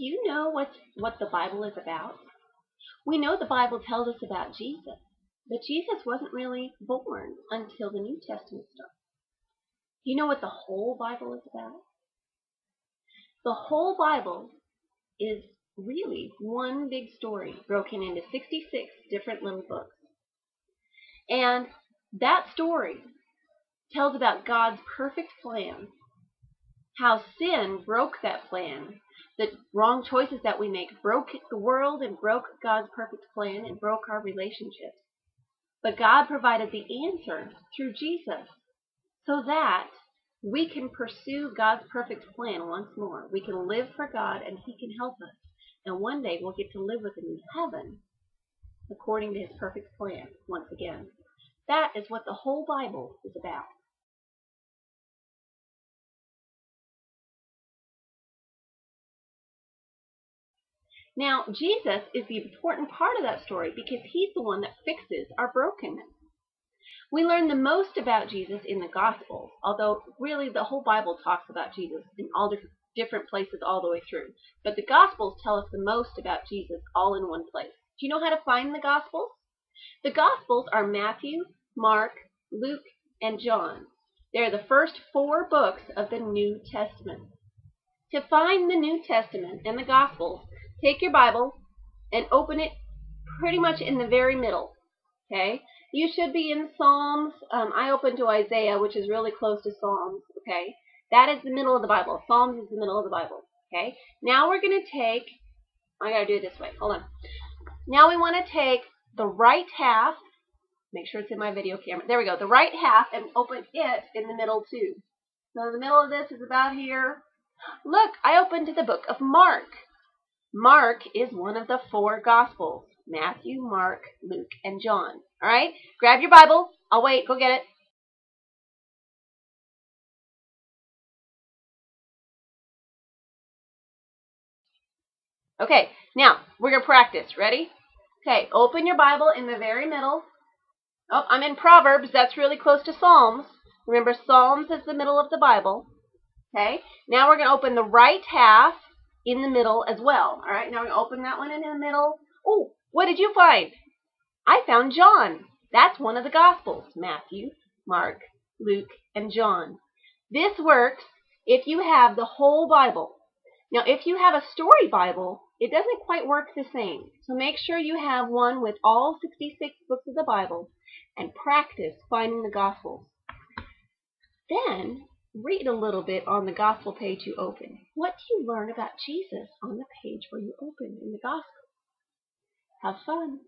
Do you know what the Bible is about? We know the Bible tells us about Jesus, but Jesus wasn't really born until the New Testament started. Do you know what the whole Bible is about? The whole Bible is really one big story broken into 66 different little books. And that story tells about God's perfect plan, how sin broke that plan, the wrong choices that we make broke the world and broke God's perfect plan and broke our relationships. But God provided the answer through Jesus so that we can pursue God's perfect plan once more. We can live for God and He can help us. And one day we'll get to live with Him in heaven according to His perfect plan once again. That is what the whole Bible is about. Now, Jesus is the important part of that story because He's the one that fixes our brokenness. We learn the most about Jesus in the Gospels, although really the whole Bible talks about Jesus in all different places all the way through. But the Gospels tell us the most about Jesus all in one place. Do you know how to find the Gospels? The Gospels are Matthew, Mark, Luke, and John. They're the first four books of the New Testament. To find the New Testament and the Gospels, take your Bible and open it pretty much in the very middle, okay? You should be in Psalms. I opened to Isaiah, which is really close to Psalms, okay? That is the middle of the Bible. Psalms is the middle of the Bible, okay? Now we're going to take, I got to do it this way, hold on. Now we want to take the right half, make sure it's in my video camera, there we go, the right half, and open it in the middle too. So the middle of this is about here. Look, I opened to the book of Mark. Mark is one of the four Gospels, Matthew, Mark, Luke, and John. All right? Grab your Bible. I'll wait. Go get it. Okay. Now, we're going to practice. Ready? Okay. Open your Bible in the very middle. Oh, I'm in Proverbs. That's really close to Psalms. Remember, Psalms is the middle of the Bible. Okay? Now we're going to open the right half in the middle as well. All right, now we're going to open that one in the middle. Oh, what did you find? I found John. That's one of the Gospels, Matthew, Mark, Luke, and John. This works if you have the whole Bible. Now, if you have a story Bible, it doesn't quite work the same. So make sure you have one with all 66 books of the Bible and practice finding the Gospels. Then read a little bit on the Gospel page you open. What do you learn about Jesus on the page where you open in the Gospel? Have fun.